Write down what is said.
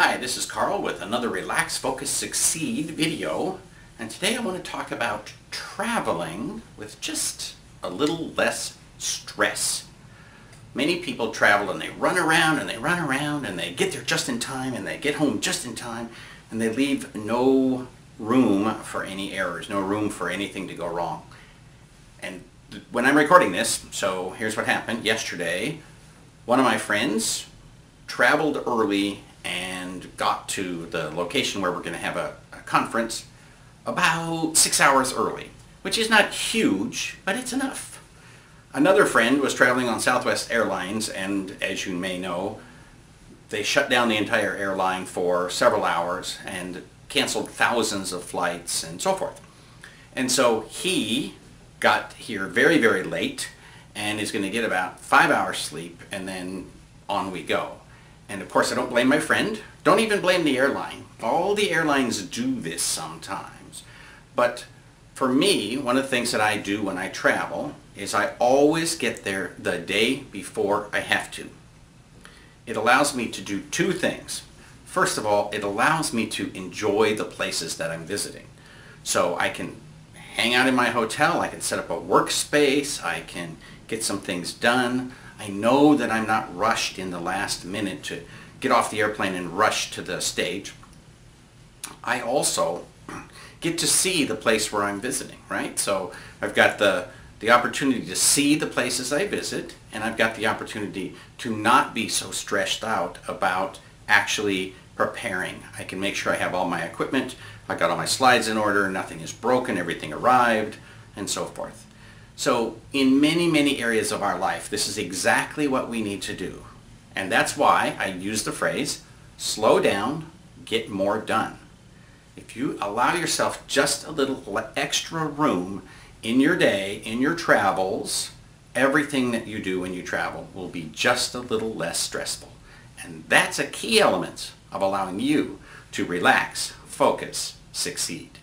Hi, this is Carl with another Relax, Focus, Succeed video, and today I want to talk about traveling with just a little less stress. Many people travel and they run around and they run around and they get there just in time and they get home just in time and they leave no room for any errors, no room for anything to go wrong. And when I'm recording this, so here's what happened yesterday. One of my friends traveled early and got to the location where we're going to have a conference about 6 hours early, which is not huge, but it's enough. Another friend was traveling on Southwest Airlines, and as you may know, they shut down the entire airline for several hours and canceled thousands of flights and so forth. And so he got here very, very late and is going to get about 5 hours sleep, and then on we go. And of course I don't blame my friend, don't even blame the airline. All the airlines do this sometimes. But for me, one of the things that I do when I travel is I always get there the day before I have to. It allows me to do two things. First of all, it allows me to enjoy the places that I'm visiting. So I can hang out in my hotel, I can set up a workspace, I can get some things done. I know that I'm not rushed in the last minute to get off the airplane and rush to the stage. I also get to see the place where I'm visiting, right? So I've got the opportunity to see the places I visit, and I've got the opportunity to not be so stressed out about actually preparing. I can make sure I have all my equipment, I got all my slides in order, nothing is broken, everything arrived, and so forth. So in many, many areas of our life, this is exactly what we need to do. And that's why I use the phrase, slow down, get more done. If you allow yourself just a little extra room in your day, in your travels, everything that you do when you travel will be just a little less stressful. And that's a key element of allowing you to relax, focus, succeed.